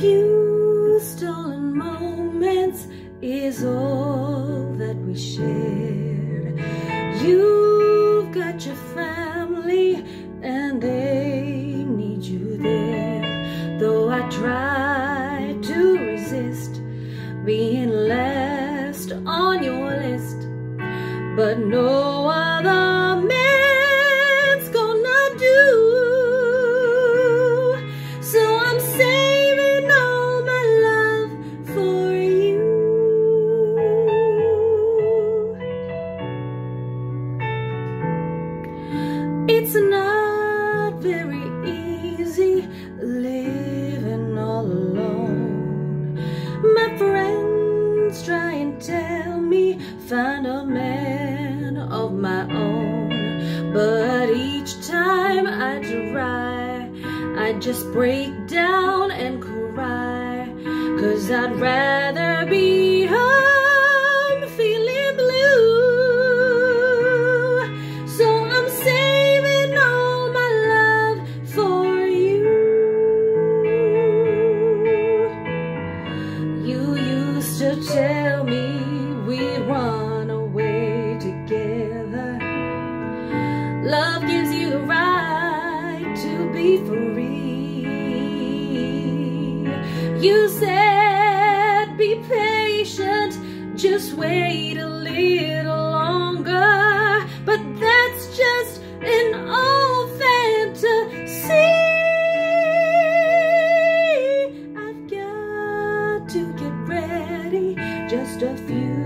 few stolen moments is all that we shared. You've got your family and they need you there. Though I try to resist being last on your list, but no other man try and tell me, find a man of my own, but each time I try, I just break down and cry, 'cause I'd rather be home feeling blue, so I'm saving all my love for you. You used to tell me we'd run away together. Love gives you the right to be free. You said be patient, just wait a little longer, but that's just an old fantasy. I've got to get ready, just a few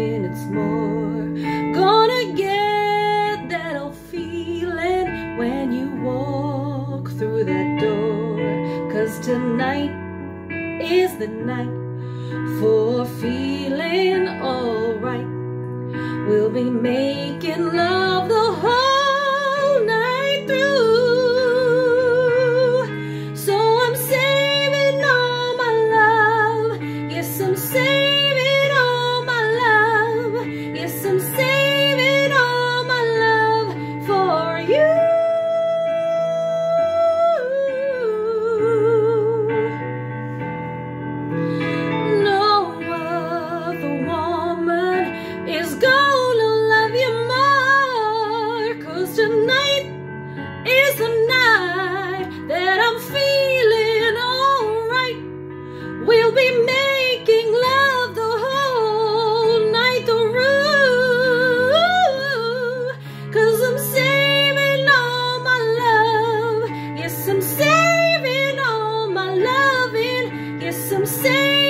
minutes more. Gonna get that old feeling when you walk through that door, 'cause tonight is the night for feeling alright. We'll be making love the whole night through. Saving all my loving, yes, I'm saving.